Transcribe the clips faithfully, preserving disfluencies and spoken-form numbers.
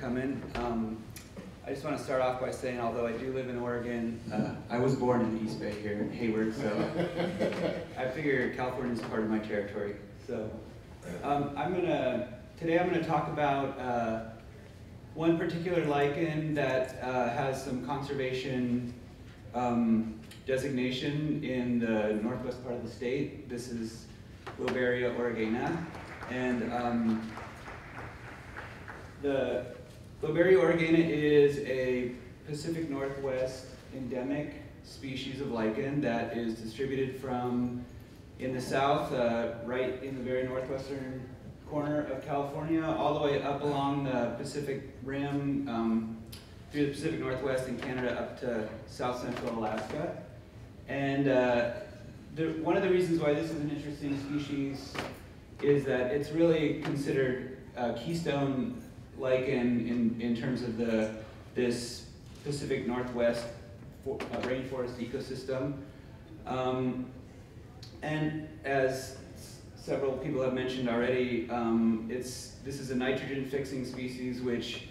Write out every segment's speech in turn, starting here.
coming. Um, I just want to start off by saying, although I do live in Oregon, uh, I was born in the East Bay here in Hayward, so I figure California is part of my territory. So um, I'm gonna today I'm gonna talk about uh, one particular lichen that uh, has some conservation um, designation in the northwest part of the state. This is Lobaria oregana, and um, the Lobaria oregana is a Pacific Northwest endemic species of lichen that is distributed from in the south, uh, right in the very northwestern corner of California, all the way up along the Pacific Rim, um, through the Pacific Northwest and Canada up to south central Alaska. And uh, the, one of the reasons why this is an interesting species is that it's really considered a keystone lichen in, in terms of the, this Pacific Northwest for, uh, rainforest ecosystem. Um, and as several people have mentioned already, um, it's, this is a nitrogen fixing species which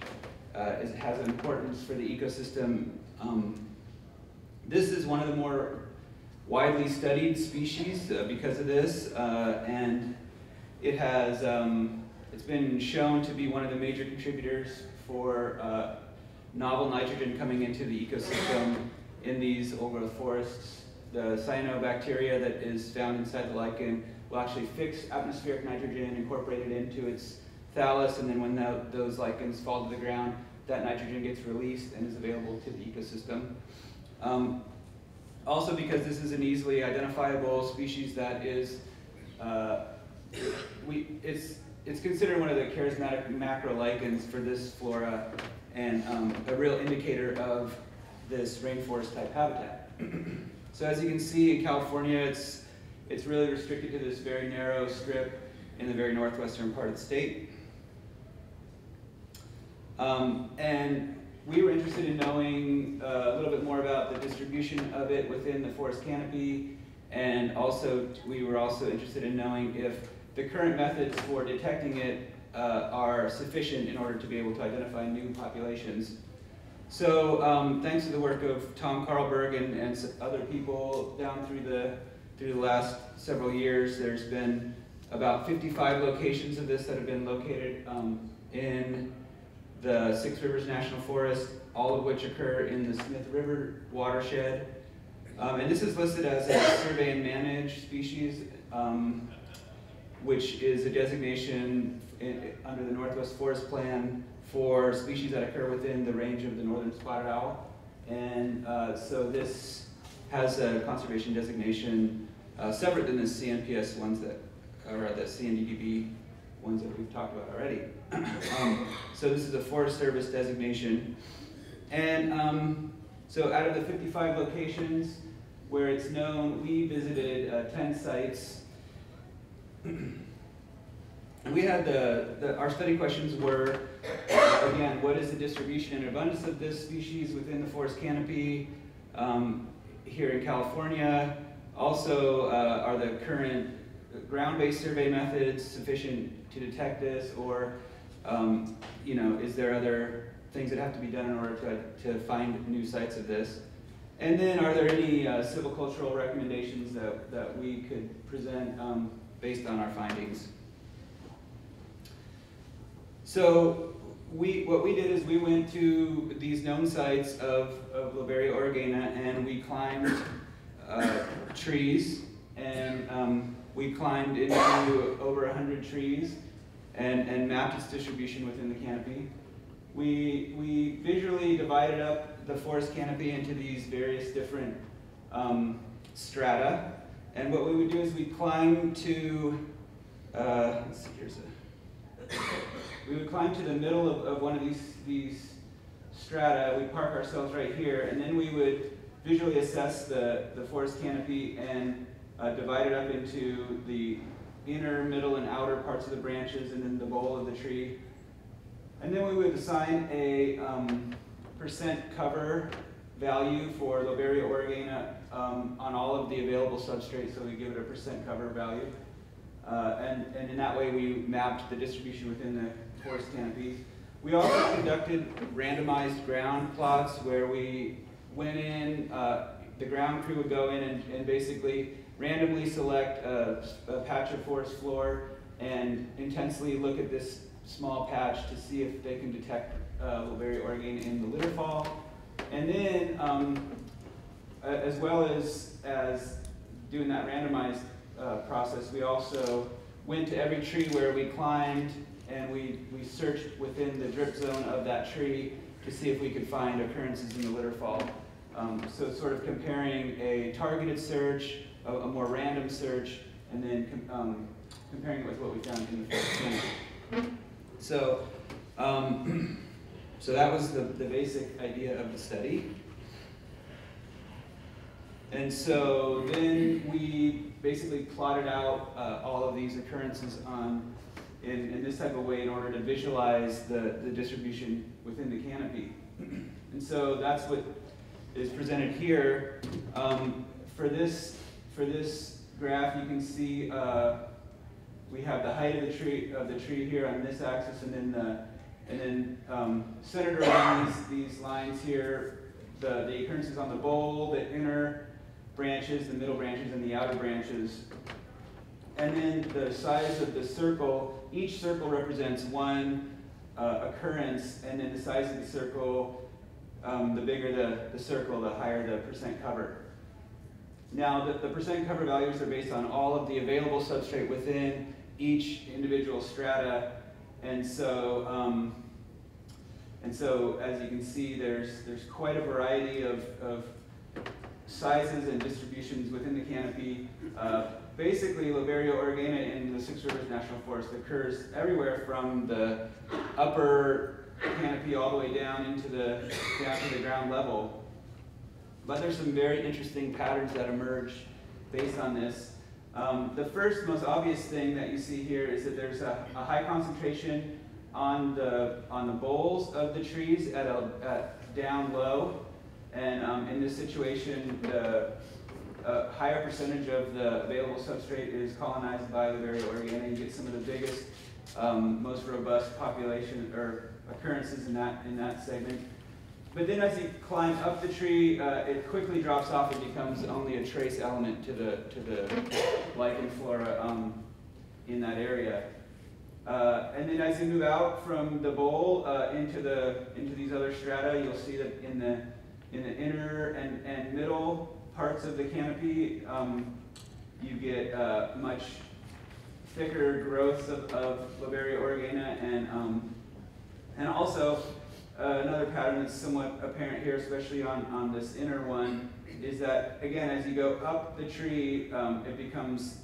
uh, is, has an importance for the ecosystem. Um, this is one of the more widely studied species uh, because of this, uh, and it has, um, it's been shown to be one of the major contributors for uh, novel nitrogen coming into the ecosystem in these old-growth forests. The cyanobacteria that is found inside the lichen will actually fix atmospheric nitrogen, incorporate it into its thallus, and then when that, those lichens fall to the ground, that nitrogen gets released and is available to the ecosystem. Um, also, because this is an easily identifiable species that is, uh, we, it's, it's considered one of the charismatic macro lichens for this flora, and um, a real indicator of this rainforest type habitat. So as you can see, in California, it's, it's really restricted to this very narrow strip in the very northwestern part of the state. Um, and we were interested in knowing uh, a little bit more about the distribution of it within the forest canopy, and also we were also interested in knowing if the current methods for detecting it uh, are sufficient in order to be able to identify new populations. So um, thanks to the work of Tom Carlberg and, and other people down through the, through the last several years, there's been about fifty-five locations of this that have been located um, in the Six Rivers National Forest, all of which occur in the Smith River watershed. Um, and this is listed as a survey and manage species, um, which is a designation in, under the Northwest Forest Plan for species that occur within the range of the northern spotted owl. And uh, so this has a conservation designation uh, separate than the C N P S ones that, or the C N D D B ones that we've talked about already. um, so this is a Forest Service designation. And um, so out of the fifty-five locations where it's known, we visited uh, ten sites. And we had the, the, our study questions were, uh, again, what is the distribution and abundance of this species within the forest canopy um, here in California? Also, uh, are the current ground-based survey methods sufficient to detect this? Or, um, you know, is there other things that have to be done in order to, to find new sites of this? And then, are there any uh, silvicultural recommendations that, that we could present um, based on our findings? So we, what we did is we went to these known sites of, of Lobaria oregana, and we climbed uh, trees, and um, we climbed into over one hundred trees and, and mapped its distribution within the canopy. We, we visually divided up the forest canopy into these various different um, strata, and what we would do is we'd climb to, uh, let's see, here's a, we would climb to the middle of, of one of these, these strata. We'd park ourselves right here, and then we would visually assess the, the forest canopy and uh, divide it up into the inner, middle, and outer parts of the branches, and then the bole of the tree. And then we would assign a um, percent cover value for Lobaria oregana um, on all of the available substrate, so we give it a percent cover value. Uh, and, and in that way, we mapped the distribution within the forest canopy. We also conducted randomized ground plots where we went in, uh, the ground crew would go in and, and basically randomly select a, a patch of forest floor and intensely look at this small patch to see if they can detect uh, Lobaria oregana in the litter fall. And then, um, as well as, as doing that randomized uh, process, we also went to every tree where we climbed and we, we searched within the drip zone of that tree to see if we could find occurrences in the litter fall. Um, so sort of comparing a targeted search, a, a more random search, and then com um, comparing it with what we found in the forest. So, um, so that was the, the basic idea of the study. And so then we basically plotted out uh, all of these occurrences on in, in this type of way in order to visualize the, the distribution within the canopy. And so that's what is presented here. Um, for, this, for this graph, you can see uh, we have the height of the tree of the tree here on this axis, and then the, and then um, centered around these, these lines here, the, the occurrences on the bole, the inner branches, the middle branches, and the outer branches. And then the size of the circle, each circle represents one uh, occurrence, and then the size of the circle, um, the bigger the, the circle, the higher the percent cover. Now, the, the percent cover values are based on all of the available substrate within each individual strata, and so um, and so as you can see, there's there's quite a variety of, of sizes and distributions within the canopy. Uh, basically, Lobaria oregana in the Six Rivers National Forest occurs everywhere from the upper canopy all the way down into the down to the ground level. But there's some very interesting patterns that emerge based on this. Um, the first, most obvious thing that you see here is that there's a, a high concentration on the on the boles of the trees at a at down low, and um, in this situation, the uh, higher percentage of the available substrate is colonized by Lobaria oregana. You get some of the biggest, um, most robust population or occurrences in that in that segment. But then as you climb up the tree, uh, it quickly drops off and becomes only a trace element to the, to the lichen flora um, in that area. Uh, and then as you move out from the bowl uh, into, the, into these other strata, you'll see that in the, in the inner and, and middle parts of the canopy, um, you get uh, much thicker growths of, of Lobaria oregana, and, um, and also, Uh, another pattern that's somewhat apparent here, especially on, on this inner one, is that, again, as you go up the tree, um, it becomes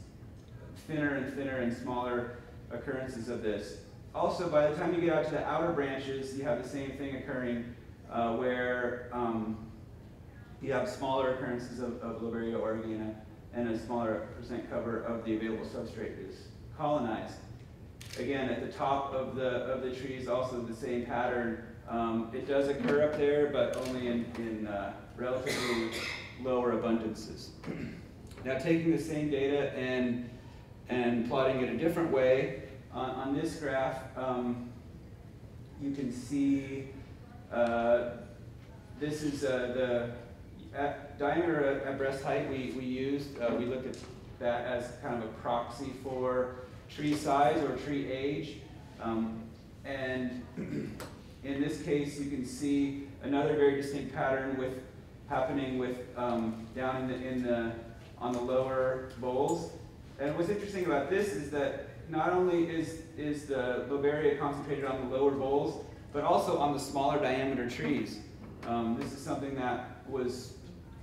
thinner and thinner and smaller occurrences of this. Also, by the time you get out to the outer branches, you have the same thing occurring uh, where um, you have smaller occurrences of, of Lobaria oregana, and a smaller percent cover of the available substrate is colonized. Again, at the top of the, of the tree is also the same pattern. Um, it does occur up there, but only in, in uh, relatively lower abundances. Now, taking the same data and, and plotting it a different way, on, on this graph, um, you can see uh, this is uh, the at diameter at, at breast height we, we used. Uh, we looked at that as kind of a proxy for tree size or tree age. Um, and in this case, you can see another very distinct pattern with happening with um, down in the, in the on the lower boles. And what's interesting about this is that not only is is the Lobaria concentrated on the lower boles, but also on the smaller diameter trees. Um, this is something that was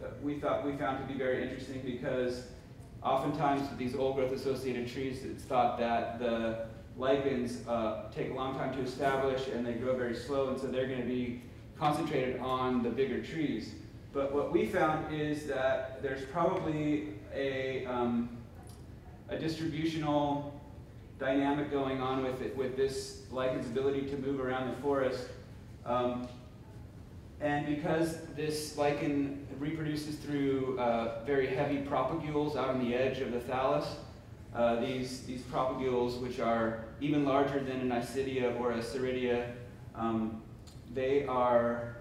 that we thought we found to be very interesting, because oftentimes with these old growth associated trees, it's thought that the lichens uh, take a long time to establish, and they grow very slow, and so they're going to be concentrated on the bigger trees. But what we found is that there's probably a, um, a distributional dynamic going on with it, with this lichen's ability to move around the forest. Um, and because this lichen reproduces through uh, very heavy propagules out on the edge of the thallus, Uh, these, these propagules, which are even larger than an Isidia or a soredia, Um, they are,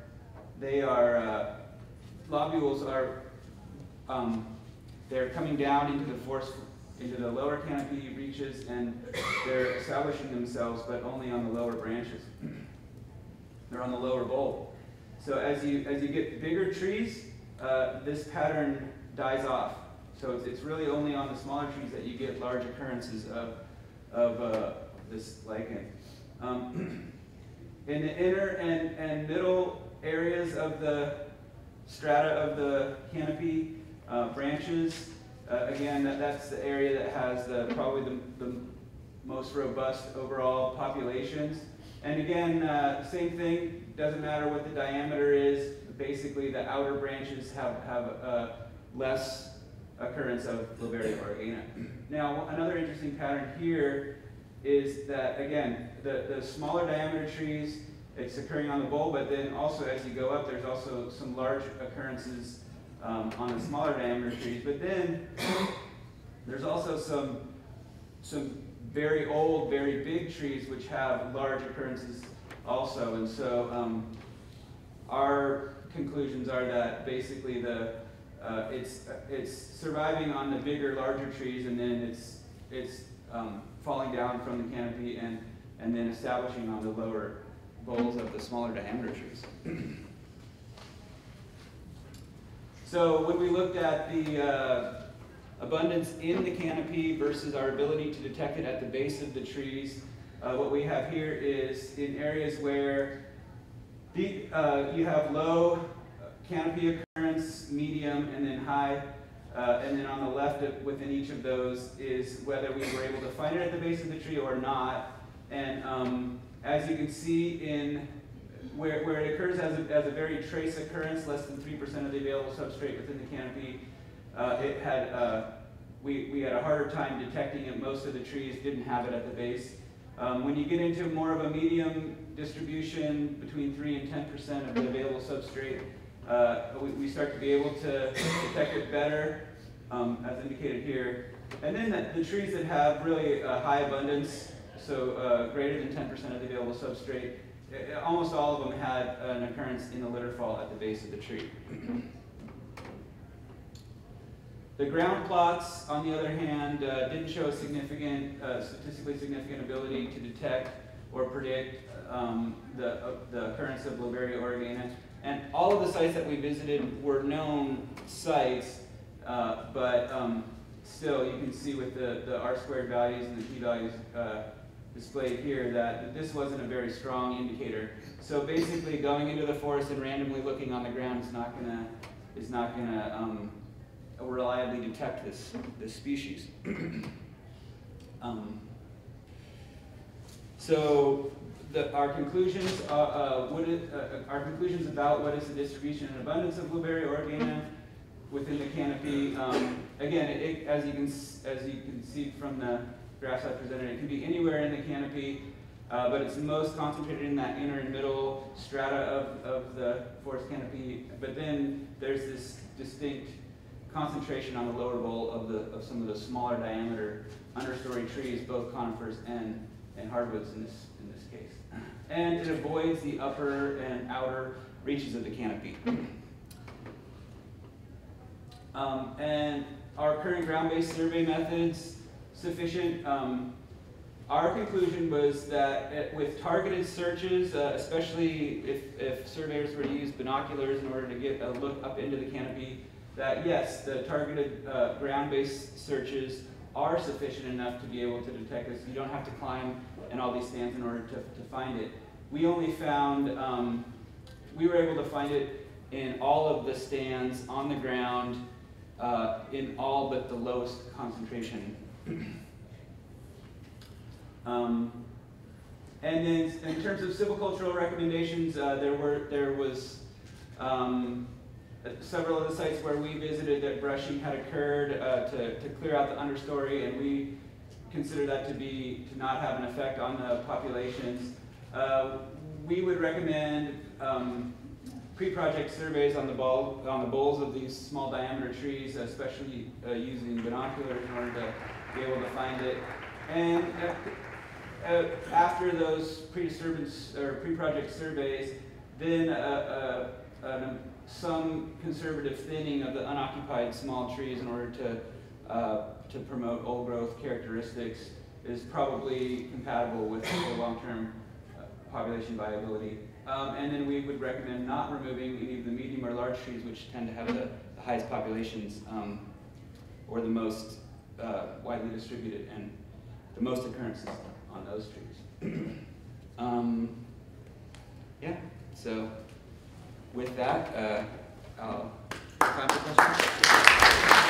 they are, uh, lobules are, um, they're coming down into the forest, into the lower canopy reaches, and they're establishing themselves, but only on the lower branches. They're on the lower bulb. So as you, as you get bigger trees, uh, this pattern dies off. So it's, it's really only on the smaller trees that you get large occurrences of, of uh, this lichen. Um, in the inner and, and middle areas of the strata of the canopy, uh, branches, uh, again, that, that's the area that has the, probably the, the most robust overall populations. And again, uh, same thing, doesn't matter what the diameter is, basically the outer branches have, have uh, less occurrence of Lobaria oregana. Now, another interesting pattern here is that, again, the, the smaller diameter trees, it's occurring on the bulb, but then also as you go up, there's also some large occurrences um, on the smaller diameter trees. But then there's also some, some very old, very big trees which have large occurrences also. And so um, our conclusions are that basically the uh, it's it's surviving on the bigger, larger trees, and then it's it's um, falling down from the canopy and and then establishing on the lower bowls of the smaller diameter trees. So when we looked at the uh, abundance in the canopy versus our ability to detect it at the base of the trees, uh, what we have here is in areas where the, uh, you have low canopy occurrence, medium, and then high, uh, and then on the left of, within each of those is whether we were able to find it at the base of the tree or not. And um, as you can see, in where, where it occurs as a, as a very trace occurrence, less than three percent of the available substrate within the canopy, Uh, it had uh, we, we had a harder time detecting it. Most of the trees didn't have it at the base. Um, when you get into more of a medium distribution, between three and ten percent of the available substrate, uh, we, we start to be able to detect it better, um, as indicated here. And then the, the trees that have really uh, high abundance, so uh, greater than ten percent of the available substrate, it, almost all of them had an occurrence in the litterfall at the base of the tree. The ground plots, on the other hand, uh, didn't show a significant, uh, statistically significant ability to detect or predict um, the, uh, the occurrence of Lobaria oregana. And all of the sites that we visited were known sites, uh, but um, still you can see with the, the R-squared values and the p-values uh, displayed here that this wasn't a very strong indicator. So basically going into the forest and randomly looking on the ground is not gonna, is not gonna um, reliably detect this, this species. um, so the, our, conclusions, uh, uh, what it, uh, our conclusions about what is the distribution and abundance of Lobaria oregana within the canopy, um, again, it, it, as, you can, as you can see from the graphs I presented, it can be anywhere in the canopy, uh, but it's most concentrated in that inner and middle strata of, of the forest canopy. But then there's this distinct concentration on the lower bowl of, the, of some of the smaller diameter understory trees, both conifers and, and hardwoods in this, in this case. And it avoids the upper and outer reaches of the canopy. Um, and our current ground-based survey methods sufficient. Um, our conclusion was that it, with targeted searches, uh, especially if, if surveyors were to use binoculars in order to get a look up into the canopy, that yes, the targeted uh, ground-based searches are sufficient enough to be able to detect this. You don't have to climb and all these stands in order to, to find it. We only found, um, we were able to find it in all of the stands on the ground uh, in all but the lowest concentration. um, and then in terms of silvicultural recommendations, uh, there were, there was, um, several of the sites where we visited that brushing had occurred uh, to, to clear out the understory, and we consider that to be to not have an effect on the populations. Uh, we would recommend um, pre-project surveys on the bulb, on the boles of these small diameter trees, especially uh, using binoculars in order to be able to find it. And uh, uh, after those pre-disturbance or pre-project surveys, then uh, uh, uh, some conservative thinning of the unoccupied small trees in order to uh, to promote old growth characteristics is probably compatible with the long-term uh, population viability. Um, and then we would recommend not removing any of the medium or large trees, which tend to have the, the highest populations um, or the most uh, widely distributed and the most occurrences on those trees. um, yeah, so with that, uh, I'll time for questions.